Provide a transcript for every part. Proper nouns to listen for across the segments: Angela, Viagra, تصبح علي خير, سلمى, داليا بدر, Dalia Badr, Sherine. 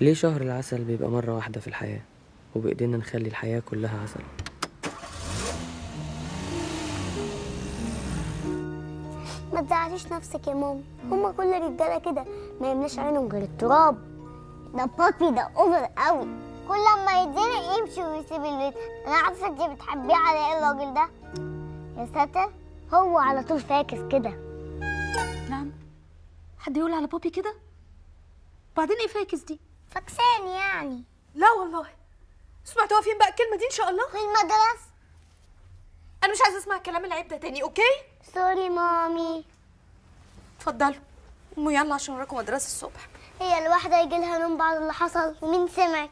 ليه شهر العسل بيبقى مرة واحدة في الحياة وبإيدينا نخلي الحياة كلها عسل؟ ما تزعليش نفسك يا ماما، هما كل رجالة كده ما يملاش عينهم غير التراب. ده بابي ده اوفر قوي، كل لما يتزنق يمشي ويسيب البيت. انا عارفة انتي بتحبيه على ايه الراجل ده؟ يا ساتر، هو على طول فاكس كده. نعم؟ حد يقول على بابي كده؟ بعدين ايه فاكس دي؟ فاكسان يعني. لا والله، سمعتوها فين بقى الكلمة دي إن شاء الله؟ في المدرسة. أنا مش عايزة أسمع كلام العيب ده تاني، أوكي؟ سوري مامي. اتفضلوا، قوموا يلا عشان وراكم مدرسة الصبح. هي الواحدة يجي لها نوم بعد اللي حصل، ومين سمعك؟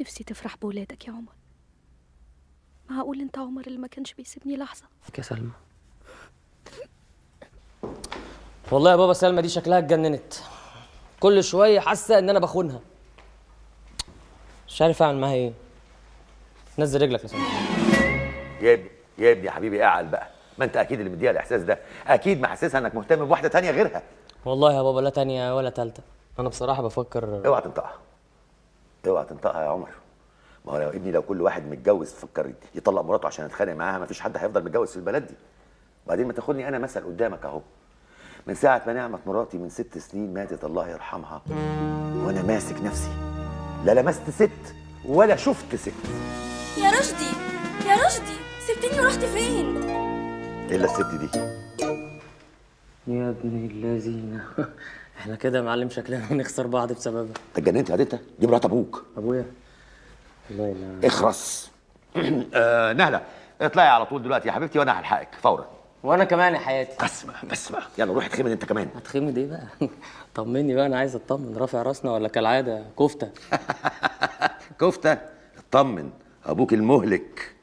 نفسي تفرح بولادك يا عمر. معقول أنت عمر اللي ما كانش بيسيبني لحظة؟ يا سلمى والله يا بابا سلمى دي شكلها اتجننت، كل شويه حاسه ان انا بخونها، مش عارف اعمل معاها ايه. نزل رجلك يا سلمى. يا ابني يا حبيبي اعقل بقى، ما انت اكيد اللي مديها الاحساس ده، اكيد محسسها انك مهتم بواحده ثانيه غيرها. والله يا بابا لا ثانيه ولا ثالثه، انا بصراحه بفكر. اوعى تنطقها اوعى تنطقها يا عمر، ما هو يا ابني لو كل واحد متجوز فكر يطلق مراته عشان يتخانق معاها مفيش حد هيفضل متجوز في البلد دي. وبعدين ما تاخدني انا مثل قدامك اهو، من ساعة ما نعمة مراتي من 6 سنين ماتت الله يرحمها وأنا ماسك نفسي، لا لمست ست ولا شفت ست. يا رشدي يا رشدي سبتني ورحت فين؟ إلا الست دي يا ابن اللذينة. إحنا كده يا معلم شكلنا هنخسر بعض بسببها. أنت اتجننت يا ديتا؟ دي مرات أبوك. أبويا؟ الله ينعم. اخرس. نهلة اطلعي على طول دلوقتي يا حبيبتي وأنا هلحقك فورا. وانا كمان يا حياتي. بس بقى يلا روح اتخمد انت كمان. هتخمد ايه بقى؟ طمني بقى، انا عايز اطمن. رافع راسنا ولا كالعاده كفته؟ كفته؟ اطمن، ابوك المهلك.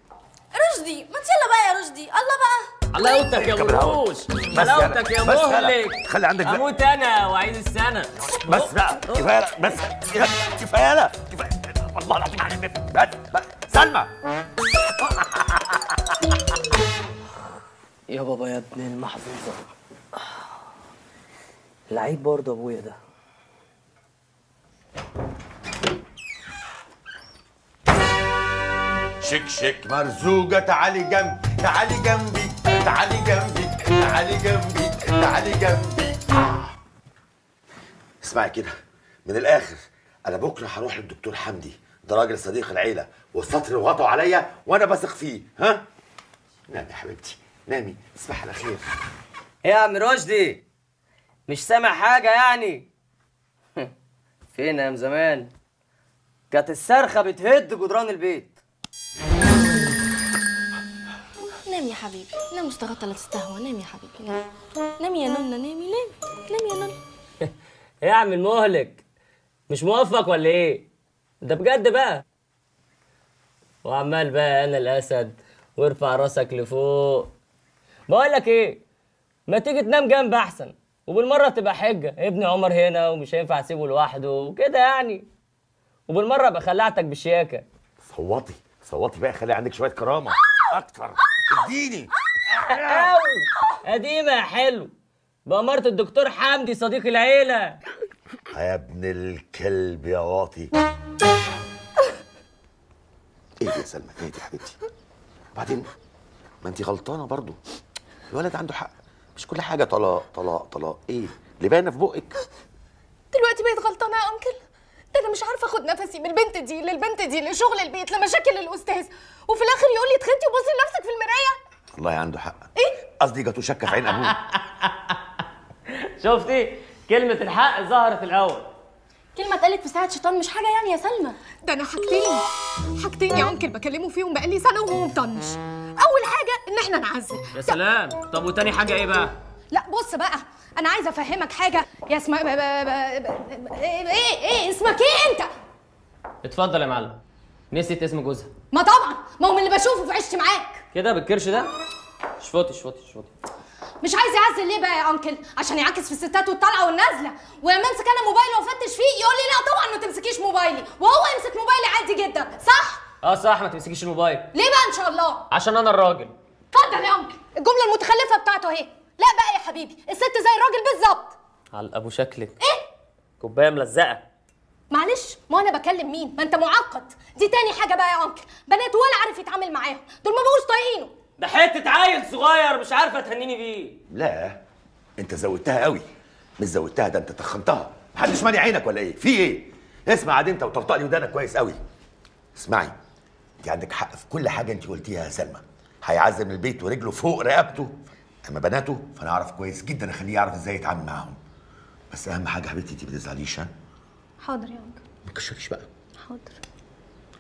رشدي ما تيلا بقى يا رشدي، الله بقى. حلاوتك يا مرقوش، حلاوتك يا مهلك، خلي عندك بقى. اموت انا واعيد السنه. بس بقى كفايه، بس كفايه والله العظيم على النبي. بس سلمى يا بابا. يا ابن المحظوظة، لعيب برضه ابويا ده. شيك شيك مرزوقة، تعالي جنبي تعالي جنبي تعالي جنبي تعالي جنبي تعالي جنبي. اسمعي كده من الاخر، انا بكره هروح للدكتور حمدي، ده راجل صديق العيلة والسطر وغطوا عليا وانا بثق فيه. ها؟ نعم يا حبيبتي، نامي تصبح على خير. ايه يا عم رشدي؟ مش سامع حاجة يعني؟ فين يا ام زمان؟ كانت الصرخة بتهد جدران البيت. نام يا حبيبي، نام واستغطى لا تستهوى، نام يا حبيبي، نام يا نونا، نامي نام نام يا نونا. ايه يا عم المهلك؟ مش موفق ولا ايه؟ ده بجد بقى؟ وعمال بقى انا الاسد وارفع راسك لفوق. بقول لك ايه، ما تيجي تنام جنب احسن، وبالمره تبقى حجه ابن عمر هنا ومش هينفع اسيبه لوحده وكده يعني، وبالمره ابقى خلعتك بالشياكه. صوتي صوتي بقى، خلي عندك شويه كرامه اكتر. اديني قديمه يا حلو، بأمارة الدكتور حمدي صديق العيله. يا ابن الكلب يا واطي. ايه يا سلمى؟ ايه يا حبيبتي؟ بعدين ما انت غلطانه برضه، الولد عنده حق، مش كل حاجه طلاق طلاق طلاق. ايه اللي باينه في بقك دلوقتي؟ بقيت غلطانه يا انكل؟ ده انا مش عارفه اخد نفسي من البنت دي للبنت دي، لشغل البيت، لمشاكل الاستاذ، وفي الاخر يقول لي اتخنتي وبصي لنفسك في المرايه. والله عنده حق. ايه قصدي؟ جاتو شكه في عين ابوه. شفتي كلمه الحق ظهرت الاول، كلمة اتقالت في ساعة شيطان مش حاجة يعني يا سلمى. ده أنا حاجتين يا أنكل بكلمه فيهم بقالي سنة وهو مطنش. أول حاجة إن إحنا نعزل. يا سلام، طب وتاني حاجة إيه بقى؟ لا بص بقى، أنا عايزة أفهمك حاجة يا اسمك. إيه اسمك إيه أنت؟ اتفضل يا معلم. نسيت اسم جوزها. ما طبعًا، ما هو من اللي بشوفه في عشتي معاك. كده بالكرش ده؟ شفطي شفطي شفطي. مش عايز يعزل ليه بقى يا انكل؟ عشان يعكس في الستات والطالعه والنازله، ولما امسك انا موبايلي وافتش فيه يقول لي لا طبعا ما تمسكيش موبايلي، وهو يمسك موبايلي عادي جدا، صح؟ اه صح، ما تمسكيش الموبايل. ليه بقى ان شاء الله؟ عشان انا الراجل. اتفضل يا انكل، الجمله المتخلفه بتاعته اهي، لا بقى يا حبيبي، الست زي الراجل بالظبط. على ابو شكلك. ايه؟ كوبايه ملزقه. معلش، ما انا بكلم مين؟ ما انت معقد. دي تاني حاجه بقى يا انكل، بنات ولا عارف يتعامل معاهم، دول ما بقوش طايقينه. ده حته عيل صغير مش عارفه تهنيني بيه. لا انت زودتها قوي، مش زودتها، ده انت تخنتها. محدش ماني عينك ولا ايه؟ في ايه؟ اسمع عاد انت وطرطق لي ودانك كويس قوي. اسمعي، انت عندك حق في كل حاجه انت قلتيها يا سلمى. هيعزم البيت ورجله فوق رقبته، اما بناته فانا اعرف كويس جدا اخليه يعرف ازاي يتعامل معاهم. بس اهم حاجه حبيبتي انت ما تزعليش. ها؟ حاضر يا انكل. ما تكشريش بقى. حاضر.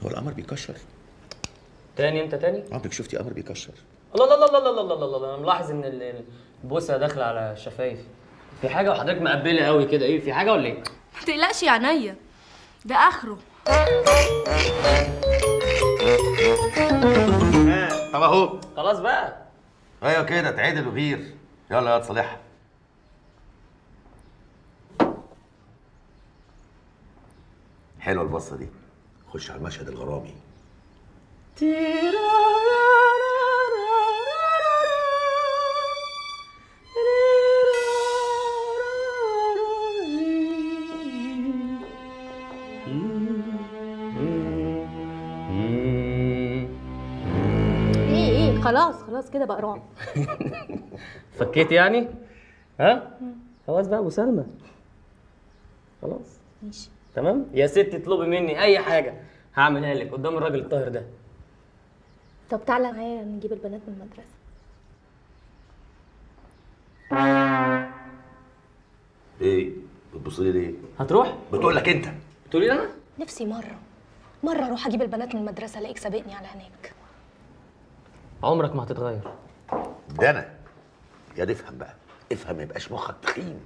هو القمر بيكشر؟ تاني انت تاني؟ عمرك شفتي قمر بيكشر؟ الله الله الله الله الله الله الله. انا ملاحظ ان البوسه داخله على الشفايف. في حاجه وحضرتك مقبله قوي كده، ايه في حاجه ولا ايه؟ ما تقلقش يا عينيا، ده اخره. طب اهو خلاص بقى. ايوه كده اتعدل وغير. يلا يا واد صالحها. حلوه البصه دي. خش على المشهد الغرامي. خلاص كده بقى رعب. فكيت يعني؟ ها؟ خلاص بقى ابو سلمى. خلاص؟ ماشي. تمام؟ يا ستي اطلبي مني أي حاجة هعملها لك قدام الراجل الطاهر ده. طب تعالى معايا نجيب البنات من المدرسة. إيه؟ بتبصلي ليه؟ هتروح؟ بتقول لك أنت. بتقولي لي أنا؟ نفسي مرة أروح أجيب البنات من المدرسة ألاقيك سابقني على هناك. عمرك ما هتتغير. ده انا يا دي افهم بقى، افهم، ما يبقاش مخك تخين.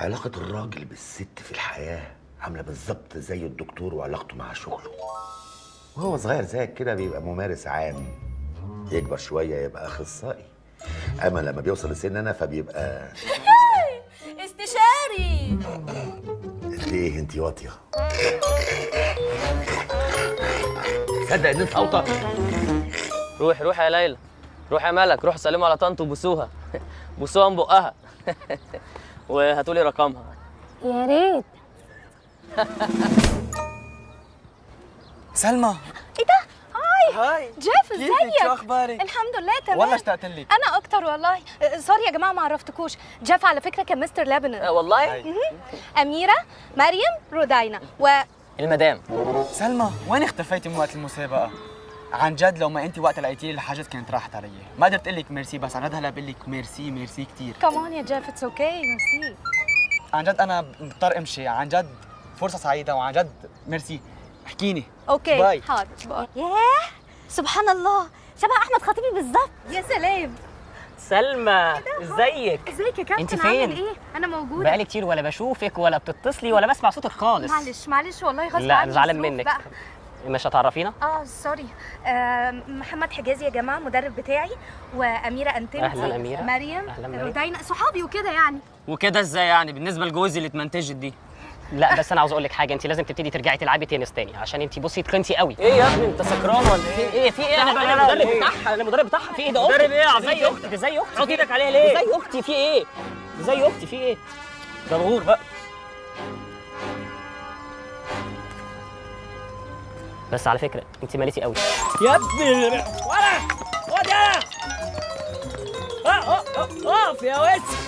علاقة الراجل بالست في الحياة عاملة بالظبط زي الدكتور وعلاقته مع شغله. وهو صغير زيك كده بيبقى ممارس عام، يكبر شوية يبقى أخصائي، أما لما بيوصل لسن أنا فبيبقى استشاري. ليه انتي واطية؟ تصدق إن أنت أوطى؟ روحي روحي يا ليلى، روحي يا ملك، روحي سلموا على طنط وبوسوها، بوسوها من بقها. وهاتولي رقمها. يا ريت. سلمى. ايه ده؟ هاي جيف، ازيك؟ كيفك؟ شو اخبارك؟ الحمد لله تمام. والله اشتقت لك. انا اكتر والله. سوري يا جماعه ما عرفتكوش. جيف على فكره كان مستر لبنان. والله؟ اميره، مريم، رودينا، و المدام. سلمى وين اختفيتي من وقت المسابقه؟ عن جد لو ما انت وقت لقيتيلي الحاجات كانت راحت عليا، ما قدرت اقول لك ميرسي، بس عن جد هلا بقول لك ميرسي ميرسي كثير. كمان يا جيف اتس اوكي، ميرسي. عن جد انا مضطر امشي، عن جد فرصه سعيده وعن جد ميرسي. احكيني. اوكي باي. حاضر. ياه سبحان الله، شبه احمد خطيبي بالظبط. يا سلام. سلمى ازيك؟ ازيك يا كابتن؟ انت فين؟ ايه؟ انا موجوده. بقالي كتير ولا بشوفك ولا بتتصلي ولا بسمع صوتك خالص. معلش والله غصب عني. لا زعلان منك بقى. مش هتعرفينا؟ سوري. محمد حجازي يا جماعه المدرب بتاعي، واميره انتمتي. اهلا اميره. مريم، رودينا، صحابي وكده يعني. وكده ازاي يعني بالنسبه لجوزي اللي اتمنتجت دي؟ لا بس انا عاوز اقول لك حاجه، انت لازم تبتدي ترجعي تلعبي تنس تاني عشان انت بصي اتخنتي قوي. ايه يا ابني انت سكران ولا ايه؟ ايه في ايه؟ انا المدرب بتاعها، انا المدرب بتاعها. في ايه ده؟ مدرب ايه يا عظيم؟ زي اختك، زي اختك. حط ايدك عليها ليه؟ زي اختي. في ايه؟ زي اختي في ايه؟ ده غرور بقى. بس على فكره انت مالتي قوي يا ابني. ولا اقف يا وسخ.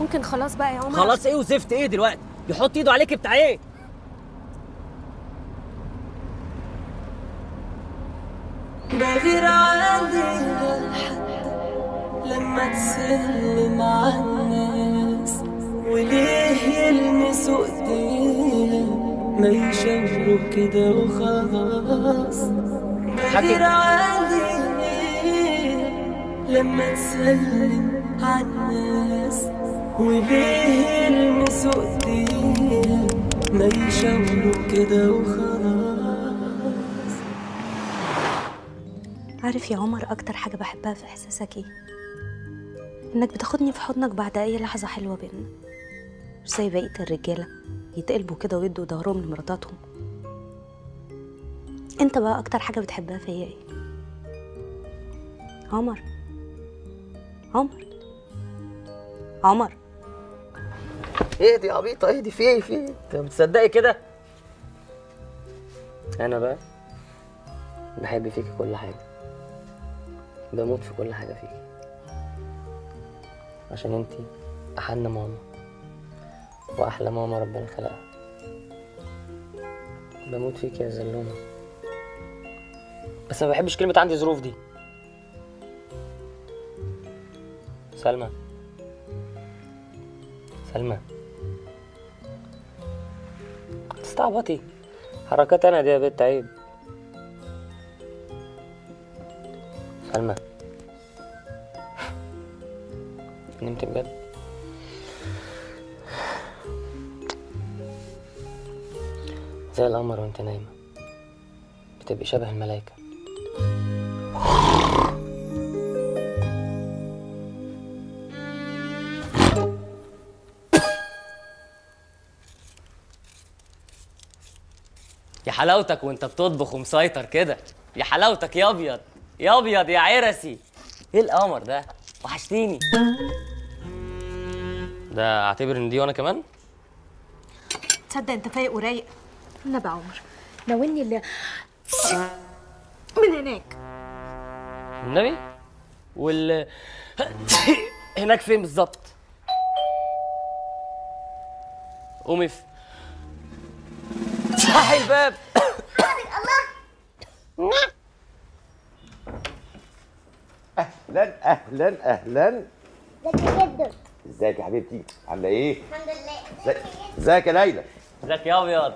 ممكن خلاص بقى يا عمر. خلاص ايه وزفت ايه دلوقتي؟ يحط ايده عليك بتاع ايه؟ ده غير عادي لما تسلم على الناس، وليه يلمسوا ايدينا ما يشاوروا كده وخلاص. غير عادي لما تسلم عالناس، وليه يلمسوا ايدينا ما يشاوروا كده وخلاص. عارف يا عمر اكتر حاجه بحبها في احساسك ايه؟ انك بتاخدني في حضنك بعد اي لحظه حلوه بينا، مش زي بقية الرجالة يتقلبوا كده ويدوا ضهرهم لمراتاتهم. انت بقى اكتر حاجه بتحبها فيا ايه؟ عمر عمر عمر، اهدي يا عبيطه اهدي. في انت بتصدقي كده؟ انا بقى بحب فيكي كل حاجه، بموت في كل حاجه فيكي، عشان انتي احن ماما واحلى ماما ربنا خلقها. بموت فيكي يا زلومه، بس ما بحبش كلمه عندي ظروف دي. سلمى سلمى تستعبطي حركات انا دي يا بنت، عيب. سلمى نمت بجد؟ زي القمر وانت نايمه بتبقي شبه الملايكه. يا حلاوتك وانت بتطبخ ومسيطر كده، يا حلاوتك يا ابيض يا ابيض يا عرسي. ايه القمر ده؟ وحشتيني. ده اعتبر ان دي وانا كمان. تصدق انت فايق ورايق؟ نبع عمر ناولني اللي من هناك النبي وال هناك فين بالظبط؟ قومي افتحي الباب. الله. اهلا اهلا اهلا. ازيك يا جدو؟ ازيك يا حبيبتي؟ عامله ايه؟ الحمد لله. ازيك يا ليلى؟ ازيك يا ابيض؟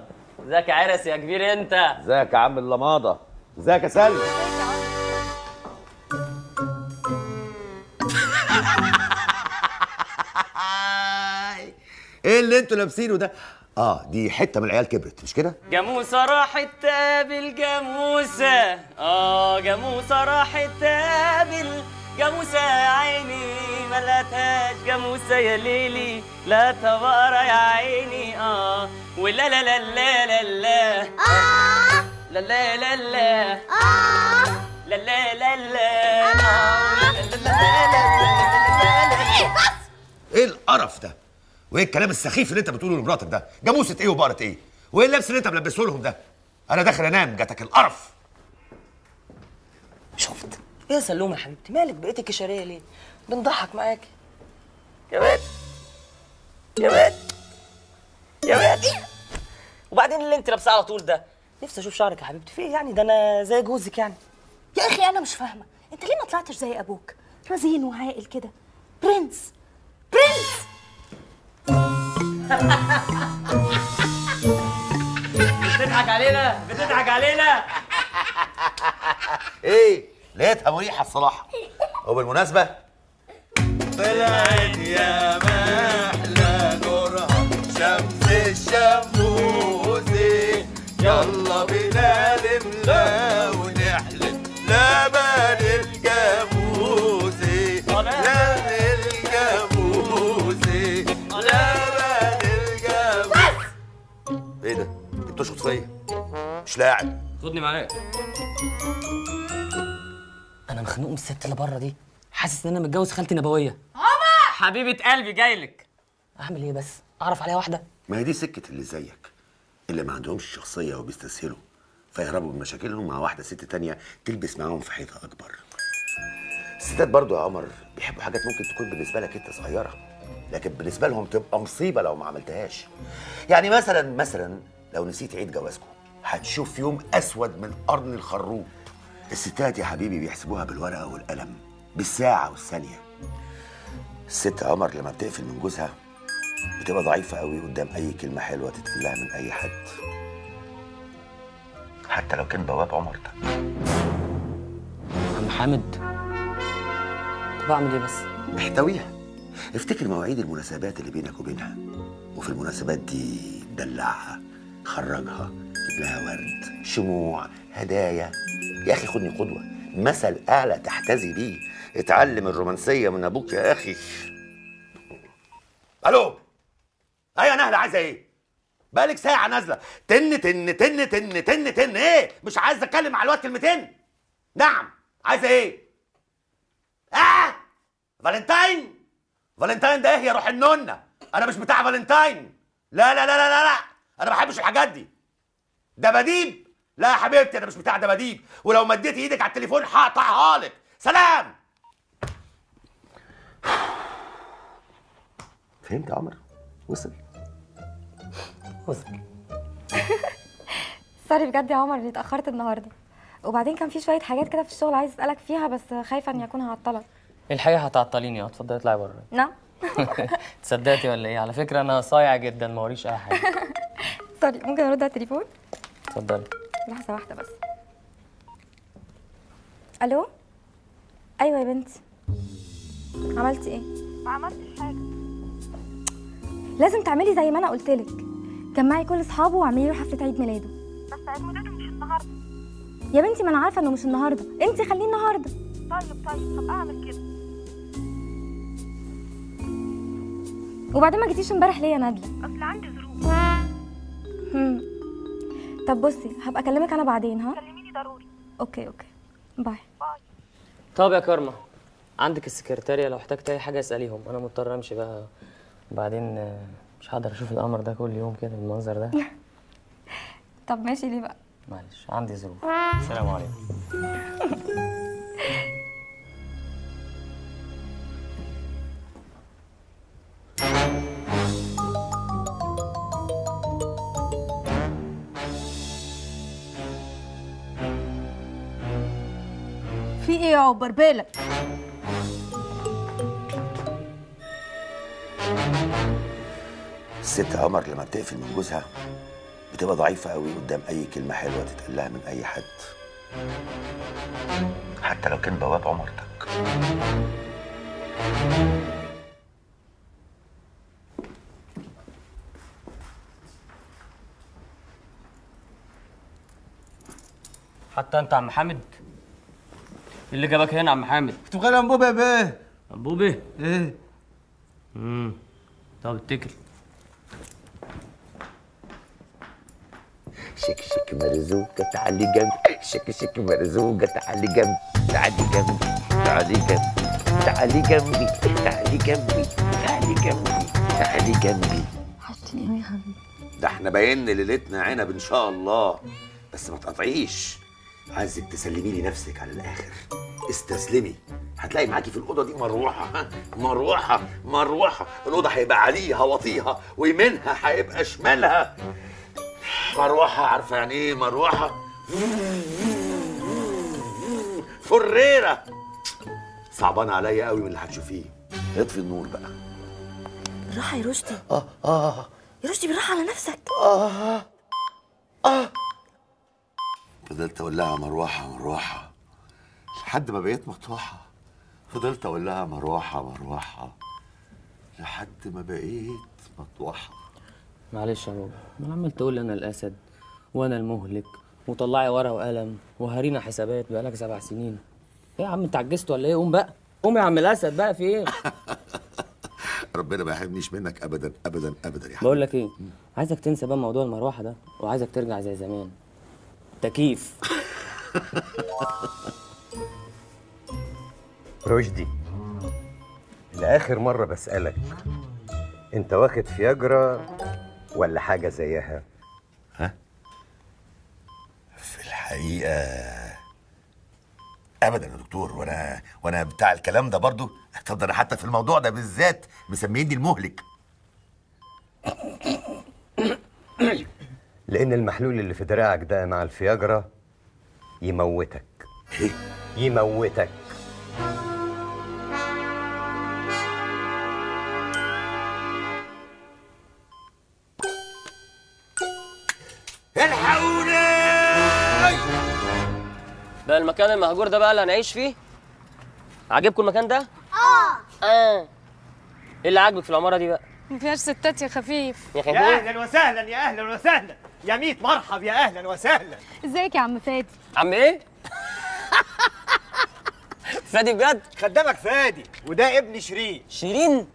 ازيك يا عرس يا كبير انت؟ ازيك يا عم اللماضه؟ ازيك يا سلمى؟ ايه اللي انتوا لابسينه ده؟ دي حته من العيال كبرت مش كده؟ جاموسه راحت تقابل جاموسه، جاموسه راحت تقابل جاموسه، يا عيني ما لقتهاش جاموسه يا ليلي، لقتها بقره يا عيني. ولا لا لا لا لا لا لا لا لا لا لا لا لا. ايه القرف ده؟ وايه الكلام السخيف اللي انت بتقوله لمراتك ده؟ جاموسه ايه وبقره ايه؟ وايه اللبس اللي انت ملبسه لهم ده؟ انا داخل انام جاتك القرف. شفت؟ ايه يا سلومه يا حبيبتي؟ مالك بقيتي كشريه ليه؟ بنضحك معاكي. يا بنت يا بنت يا بنت. وبعدين اللي انت لابساه على طول ده، نفسي اشوف شعرك يا حبيبتي. في ايه يعني؟ ده انا زي جوزك يعني. يا اخي انا مش فاهمه، انت ليه ما طلعتش زي ابوك؟ رزين وعاقل كده، برنس برنس. بتضحك علينا بتضحك علينا. ايه لقيتها مريحه الصراحه. وبالمناسبه طلعت يا محلى جرعه شمس الشموسي، يلا بينا نملى ونحلب لبن الجاموسي، لبن الجاموسي لبن الجاموسي. ايه ده؟ انت شخص فيا مش لاعب. خدني معاك. أنا مخنوق من الست اللي بره دي، حاسس إن أنا متجوز خالتي نبوية. ماما حبيبة قلبي جايلك. أعمل إيه بس؟ أعرف عليها واحدة؟ ما هي دي سكة اللي زيك، اللي ما عندهمش شخصية وبيستسهلوا، فيهربوا بمشاكلهم مع واحدة ست تانية تلبس معاهم في حيطة أكبر. الستات برضو يا عمر بيحبوا حاجات ممكن تكون بالنسبة لك أنت صغيرة، لكن بالنسبة لهم تبقى مصيبة لو ما عملتهاش. يعني مثلا لو نسيت عيد جوازكم هتشوف يوم أسود من قرن الخروب. الستات يا حبيبي بيحسبوها بالورقة والقلم، بالساعة والثانية. الست عمر لما بتقفل من جوزها بتبقى ضعيفة قوي قدام أي كلمة حلوة تتقال لها من أي حد، حتى لو كان بواب عمر ده. عم حامد طب أعمل إيه بس؟ احتويها، افتكر مواعيد المناسبات اللي بينك وبينها، وفي المناسبات دي دلعها، خرجها، جيب لها ورد، شموع، هدايا. يا اخي خدني قدوه، مثل اعلى تحتذي بيه، اتعلم الرومانسيه من ابوك يا اخي. الو ايوه نهله، عايزه ايه؟ بقالك ساعه نازله تن تن تن تن تن تن. ايه مش عايز اتكلم على الواد كلمتين؟ نعم عايزه ايه؟ فالنتاين؟ فالنتاين ده ايه يا روح النونه؟ انا مش بتاع فالنتاين، لا لا لا لا لا، انا ما بحبش الحاجات دي. دباديب؟ لا يا حبيبتي انا مش بتاع دباديب، ولو مديت ايدك على التليفون هقطعها لك. سلام. فهمت يا عمر؟ وصل وصل. سوري بجد يا عمر اني اتاخرت النهارده، وبعدين كان في شويه حاجات كده في الشغل عايز اسالك فيها، بس خايفه ان يكون هعطلك. الحقيقه هتعطليني. اتفضلي اطلعي بره. نعم تصدقتي ولا ايه؟ على فكره انا صايع جدا، ما وريش اي حاجه. سوري، ممكن ارد على التليفون؟ اتفضلي. لحظه واحده بس. الو. ايوه يا بنتي. عملتي ايه؟ ما عملتش حاجه. لازم تعملي زي ما انا قلت لك، جمعي كل اصحابه واعملي له حفله عيد ميلاده. بس عيد ميلاده مش النهارده يا بنتي. ما انا عارفه انه مش النهارده، انت خليه النهارده. طيب اعمل كده. وبعدين ما جيتيش امبارح ليه يا نادله؟ اصل عندي ظروف. طب بصي، هبقى اكلمك انا بعدين. ها، كلميني ضروري. اوكي، باي باي. طب يا كارما، عندك السكرتاريه، لو احتجت اي حاجه اساليهم. انا مضطر امشي بقى، بعدين مش هقدر اشوف القمر ده كل يوم كده بالمنظر ده. طب ماشي. ليه بقى؟ معلش، عندي ظروف. السلام عليكم. في ايه يا عبر بالك؟ الست قمر لما بتقفل من جوزها بتبقى ضعيفة قوي قدام أي كلمة حلوة تتقال لها من أي حد، حتى لو كان بواب عمرتك. حتى أنت عم حامد؟ اللي جابك هنا عم حامد؟ كنت بغير أنبوبة يا بيه. أنبوبة؟ إيه؟ طب اتكل. شك شك مرزوقة تعالي جنبي، شك شك مرزوقة تعالي جنبي، تعالي جنبي تعالي جنبي تعالي جنبي تعالي جنبي تعالي جنبي تعالي جنبي. وحشتني قوي يا حبيبي. ده احنا باين ليلتنا عنب ان شاء الله، بس ما تقطعيش. عايزك تسلمي لي نفسك على الاخر، استسلمي. هتلاقي معاكي في الاوضه دي مروحه، مروحه مروحه. الاوضه هيبقى عليها واطيها، ويمينها هيبقى شمالها. مروحه، عارفه يعني ايه مروحه؟ فريره. صعبان عليا قوي من اللي هتشوفيه. اطفي النور بقى. بالراحه يا رشدي. يا رشدي بالراحه على نفسك. فضلت اقول لها مروحه مروحه لحد ما بقيت مطوحه. فضلت اقول لها مروحه مروحه لحد ما بقيت مطوحه. معلش يا بابا، ما عمال تقول لي انا الاسد وانا المهلك وطلعي ورقه وقلم وهرينا حسابات بقالك 7 سنين. ايه يا عم، انت عجزت ولا ايه؟ قوم بقى، قوم يا عم الاسد بقى، في ايه؟ ربنا ما يحرمنيش منك ابدا ابدا ابدا يا حبيبي. بقول لك ايه، عايزك تنسى بقى موضوع المروحه ده، وعايزك ترجع زي زمان. تكييف. رشدي، لاخر مره بسالك، انت واخد فياجرا ولا حاجه زيها؟ ها؟ في الحقيقه ابدا يا دكتور، وانا بتاع الكلام ده برضو. طب انا حتى في الموضوع ده بالذات مسميني المهلك، لان المحلول اللي في دراعك ده مع الفياجرا يموتك. ايه؟ يموتك. ده المكان المهجور ده بقى اللي هنعيش فيه؟ عاجبكم المكان ده؟ ايه اللي عاجبك في العماره دي بقى؟ ما فيهاش ستات يا خفيف. يا خفيف؟ يا اهلا وسهلا، يا اهلا وسهلا يا ميت، مرحب يا اهلا وسهلا. ازيك يا عم فادي؟ عم ايه؟ فادي بجد؟ خدامك فادي، وده ابن شيرين. شيرين؟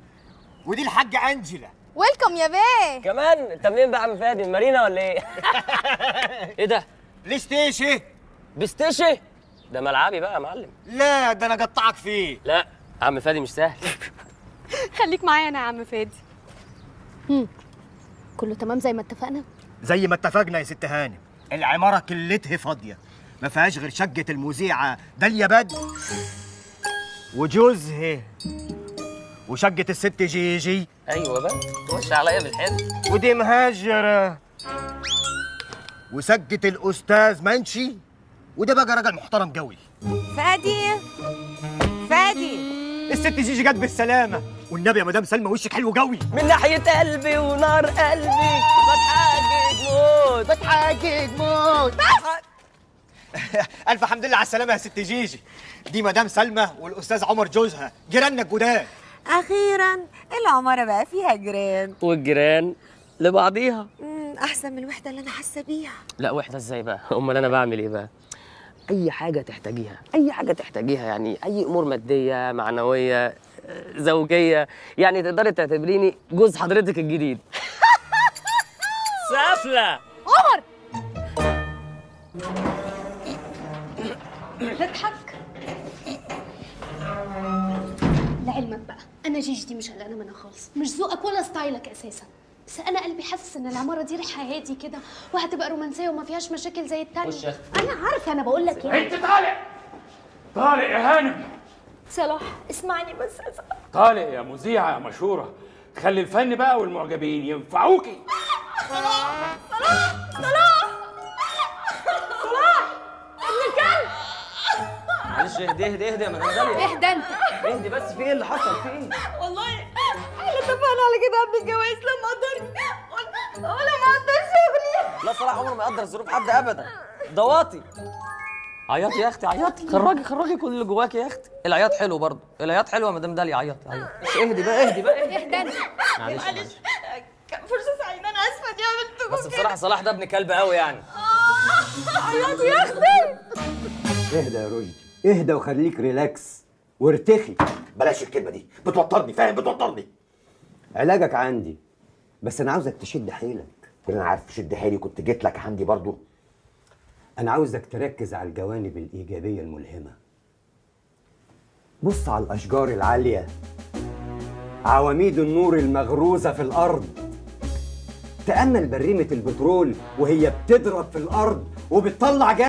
ودي الحاجه انجلا، ويلكم يا بيه. كمان تمرين بقى من فادي مارينا ولا ايه؟ ايه ده؟ بلاي ستيشن. بلاي ستيشن؟ ده ملعبي بقى يا معلم. لا ده انا قطعك فيه. لا عم فادي مش سهل. خليك معايا انا يا عم فادي. كله تمام زي ما اتفقنا؟ زي ما اتفقنا يا ست هانم. العماره كلتها فاضيه، ما فيهاش غير شقه المذيعه داليا بدر وجوزها وشقه الست جيجي. ايوه بقى خش عليا بالحلو. ودي مهاجره وشقه الاستاذ منشي، وده بقى راجل محترم قوي. فادي فادي الست جيجي جت بالسلامه، والنبي يا مدام سلمى وشك حلو قوي من ناحيه قلبي ونار قلبي. بتحاجج موت بتحاجج موت. الف حمد لله على السلامه يا ست جيجي. دي مدام سلمى والاستاذ عمر جوزها، جيراننا الجداد. اخيرا العماره بقى فيها جيران، والجيران لبعضيها. احسن من الوحده اللي انا حاسه بيها. لا وحده ازاي بقى؟ امال انا بعمل ايه بقى؟ اي حاجه تحتاجيها، اي حاجه تحتاجيها، يعني اي امور ماديه معنويه زوجيه، يعني تقدري تعتبريني جوز حضرتك الجديد. سافله عمر تضحك. لعلمك بقى انا جيجي دي مش قلقانه منها خالص، مش ذوقك ولا ستايلك اساسا، بس انا قلبي حاسس ان العماره دي ريحها هادي كده وهتبقى رومانسيه وما فيهاش مشاكل زي التانية. انا عارفه، انا بقول لك ايه. انت طالع طالع يا هانم. صلاح اسمعني بس يا صلاح. طالع يا مذيعه يا مشهوره، خلي الفن بقى والمعجبين ينفعوكي. صلاح صلاح صلاح صلاح ابن الكلب. معلش اهدي اهدي اهدي يا مدام داليا. اهدى انت اهدي بس. في ايه اللي حصل؟ في ايه؟ والله اتفقنا على كده قبل الجواز. لا ما اقدرش ولا ما اقدرش شغلي. لا صلاح عمره ما يقدر ظروف حد ابدا. ده واطي. عيطي يا اختي عيطي، خرجي خرجي كل اللي جواكي يا اختي. العياط حلو برضه، العياط حلو يا مدام داليا. عيطي عيطي. اهدي بقى اهدي بقى اهدي. معلش كان فرصه سعيده، انا اسفه دي عملتكم كده. بس بصراحه صلاح ده ابن كلب قوي يعني. عيطي يا اختي. اهدى يا رشدي اهدى، وخليك ريلاكس وارتخي. بلاش الكلمه دي بتوترني، فاهم؟ بتوترني. علاجك عندي، بس انا عاوزك تشد حيلك. انا عارف تشد حيلي، كنت جيت لك عندي برضو. انا عاوزك تركز على الجوانب الايجابيه الملهمه. بص على الاشجار العاليه، عواميد النور المغروزه في الارض. تامل بريمه البترول وهي بتضرب في الارض وبتطلع